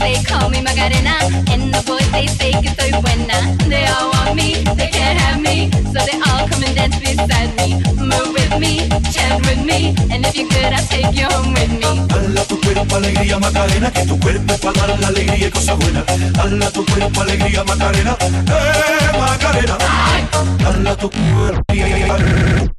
They call me Macarena, and the boys they say que soy buena. They all want me, they can't have me, so they all come and dance beside me. Move with me, chant with me, and if you're good, I'll take you home with me. Hala tu cuerpo, alegría, Macarena, que tu cuerpo es para dar la alegría y cosa buena. Hala tu cuerpo, alegría, Macarena, Macarena. Hala tu cuerpo, alegría. Hala tu cuerpo, alegría,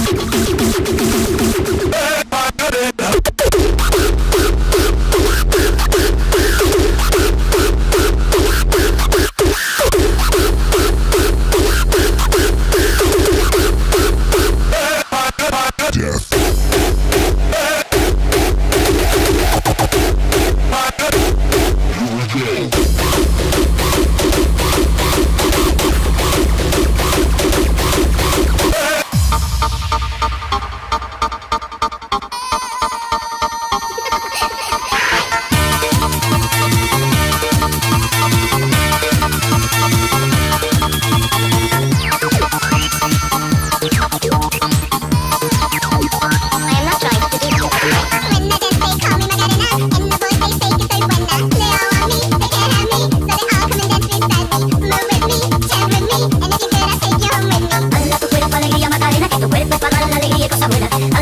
Macarena, que tu cuerpo es para dar la alegría y cosa buena.